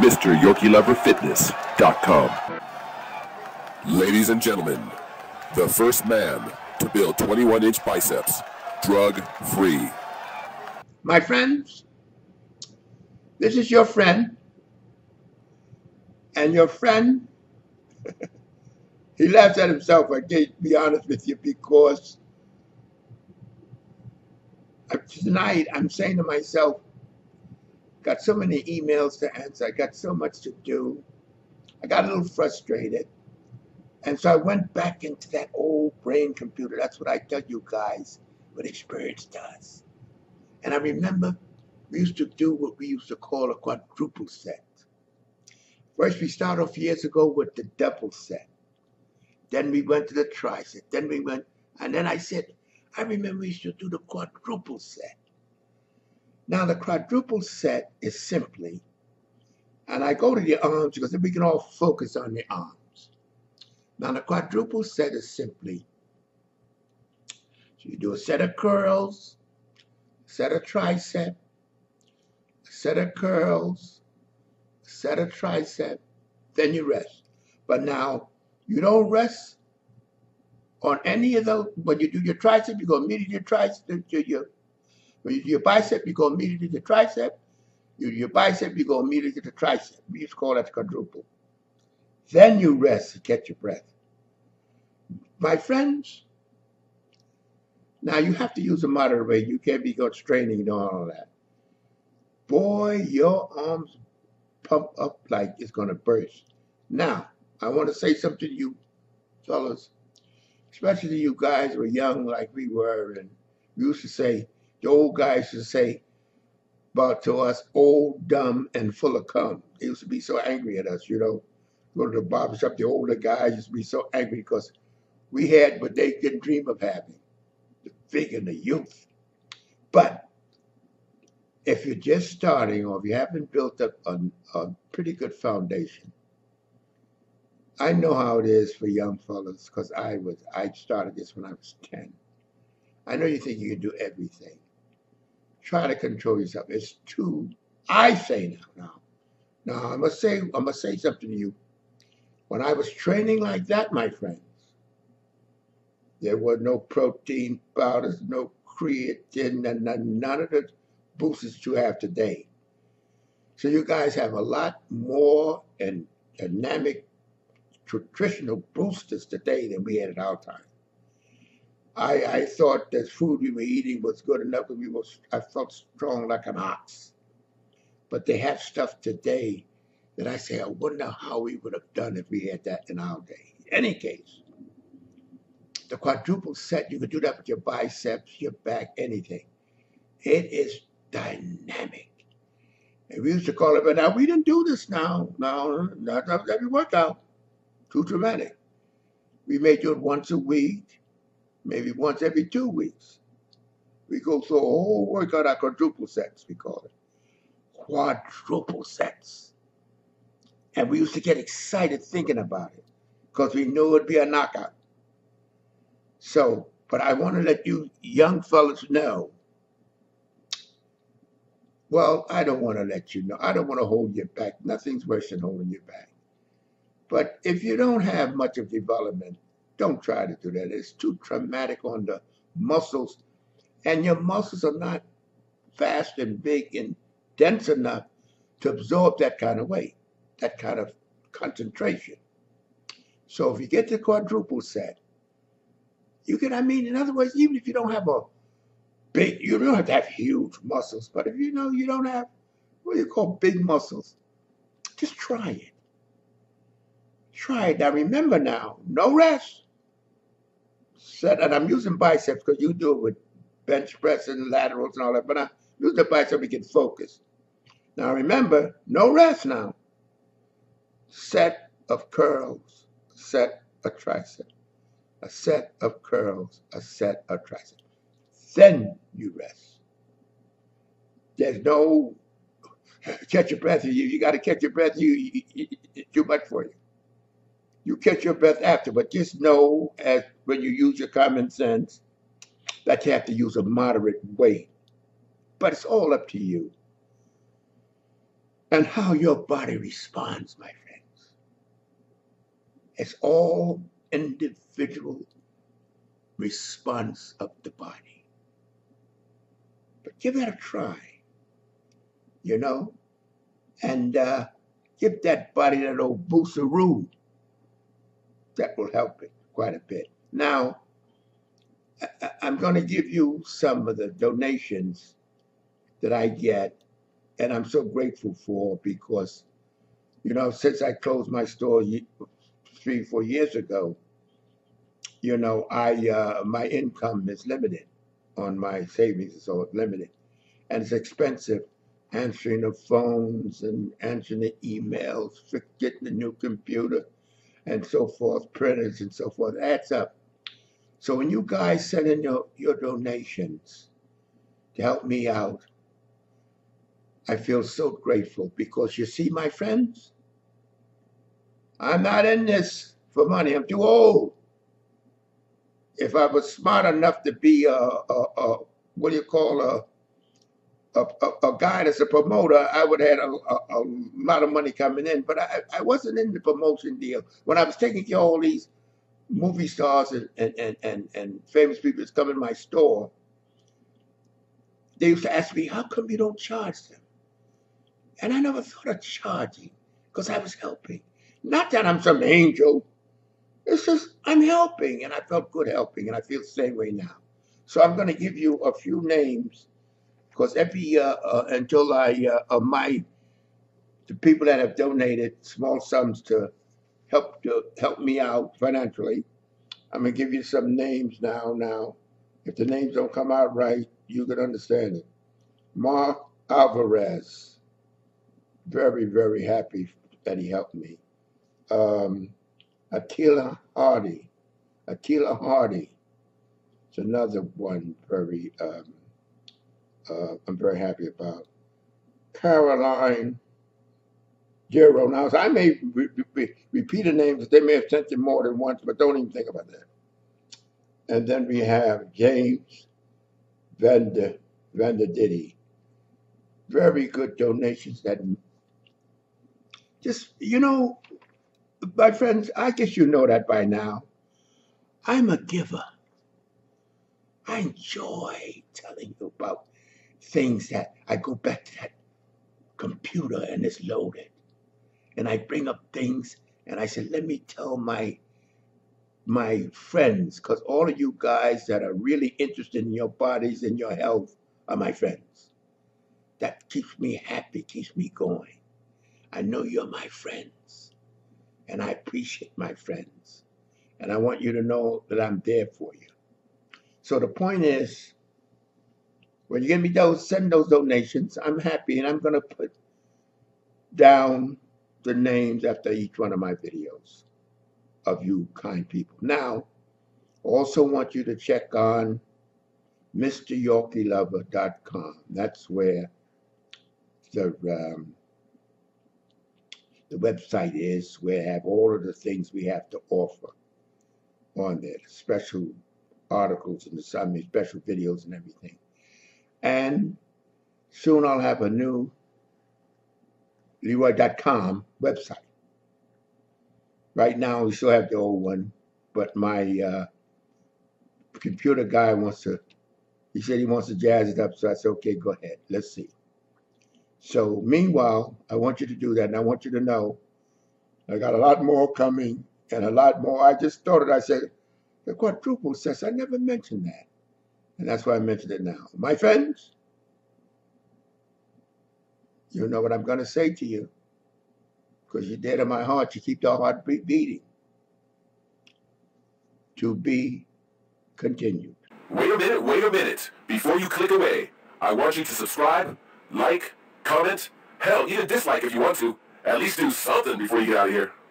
MrYorkieLoverFitness.com. Ladies and gentlemen, the first man to build 21-inch biceps, drug-free. My friends, this is your friend, and your friend, he laughs at himself, I can't be honest with you, because tonight I'm saying to myself, got so many emails to answer, I got so much to do, I got a little frustrated, and so I went back into that old brain computer. That's what I tell you guys, what experience does. And I remember we used to do what we used to call a quadruple set. First we started off years ago with the double set, then we went to the tricep, then we went, and then I said, I remember we used to do the quadruple set. Now the quadruple set is simply, and I go to the arms because then we can all focus on the arms. Now the quadruple set is simply, so you do a set of curls, a set of tricep, a set of curls, a set of tricep, then you rest. But now you don't rest on any of those. When you do your tricep, you go immediately to tricep, to your, when you do your bicep, you go immediately to the tricep. You do your bicep, you go immediately to the tricep. We used to call that quadruple. Then you rest and get your breath. My friends, now you have to use a moderate way. You can't be going straining and all that. Boy, your arms pump up like it's going to burst. Now, I want to say something to you fellas, especially you guys who are young like we were, and we used to say, the old guys used to say about to us, old, dumb, and full of cum. They used to be so angry at us, you know. Go to the barbershop, the older guys used to be so angry because we had what they didn't dream of having, the fig and the youth. But if you're just starting or if you haven't built up a pretty good foundation, I know how it is for young fellas because I started this when I was 10. I know you think you can do everything. Try to control yourself. It's too, I say now. Now I must say something to you. When I was training like that, my friends, there were no protein powders, no creatine, none of the boosters you have today. So you guys have a lot more and dynamic nutritional boosters today than we had at our time. I thought that food we were eating was good enough, and I felt strong like an ox. But they have stuff today that I say, I wonder how we would have done if we had that in our day. In any case, the quadruple set, you could do that with your biceps, your back, anything. It is dynamic. And we used to call it, but now we didn't do this now. No, not every workout. Too dramatic. We may do it once a week. Maybe once every 2 weeks. We go through a whole workout, our quadruple sets, we call it. Quadruple sets. And we used to get excited thinking about it because we knew it would be a knockout. So, but I want to let you young fellas know, well, I don't want to let you know. I don't want to hold you back. Nothing's worse than holding you back. But if you don't have much of development, don't try to do that. It's too traumatic on the muscles. And your muscles are not fast and big and dense enough to absorb that kind of weight, that kind of concentration. So if you get the quadruple set, you can, I mean, in other words, even if you don't have a big, you don't have to have huge muscles, but if you know you don't have what you call big muscles, just try it. Try it. Now remember now, no rest. Set, and I'm using biceps because you do it with bench press and laterals and all that, but I use the bicep, we can focus. Now remember, no rest now. Set of curls, set of tricep, a set of curls, a set of tricep. Then you rest. There's no catch your breath. You got to catch your breath. It's too much for you. You catch your breath after, but just know as when you use your common sense that you have to use a moderate weight. But it's all up to you. and how your body responds, my friends. It's all individual response of the body. But give that a try, you know, and give that body that old boost-a-roo. That will help it quite a bit. Now, I'm going to give you some of the donations that I get, and I'm so grateful for, because, you know, since I closed my store 3 or 4 years ago, you know, my income is limited on my savings, is so limited, and it's expensive answering the phones and answering the emails, getting a new computer, and so forth, printers and so forth. Adds up. So when you guys send in your donations to help me out, I feel so grateful, because you see, my friends, I'm not in this for money. I'm too old. If I was smart enough to be a guy that's a promoter, I would have had a lot of money coming in. But I wasn't in the promotion deal. When I was taking care of all these movie stars and famous people that come in my store, they used to ask me, how come you don't charge them? And I never thought of charging, because I was helping. Not that I'm some angel. It's just I'm helping, and I felt good helping, and I feel the same way now. So I'm going to give you a few names, because every until the people that have donated small sums to help me out financially. I'm going to give you some names now. Now, if the names don't come out right, you can understand it. Mark Alvarez. Very, very happy that he helped me. Akilah Hardy. Akilah Hardy. It's another one very, I'm very happy about. Caroline Gerald. Now, I may repeat a name, because they may have sent it more than once, but don't even think about that. And then we have James Vander Ditty. Very good donations that just, you know, my friends, I guess you know that by now. I'm a giver. I enjoy telling you about things that I go back to that computer and it's loaded. And I bring up things, and I said, let me tell my friends, because all of you guys that are really interested in your bodies and your health are my friends. That keeps me happy, keeps me going. I know you're my friends, and I appreciate my friends. And I want you to know that I'm there for you. So the point is, when you give me those, send those donations, I'm happy, and I'm going to put down the names after each one of my videos of you kind people. Now, also want you to check on MrYorkieLover.com. That's where the website is, where I have all of the things we have to offer on there, special articles and special videos and everything. And soon I'll have a new Leroy.com website. Right now, we still have the old one, but my computer guy he said he wants to jazz it up, so I said, okay, go ahead, let's see. So meanwhile, I want you to do that, and I want you to know I got a lot more coming, and a lot more. I just started, I said, the quadruple sets, I never mentioned that, and that's why I mentioned it now. My friends, you know what I'm going to say to you, because you're dead in my heart. You keep the heart beating. To be continued. Wait a minute. Before you click away, I want you to subscribe, like, comment, hell, even dislike if you want to. At least do something before you get out of here.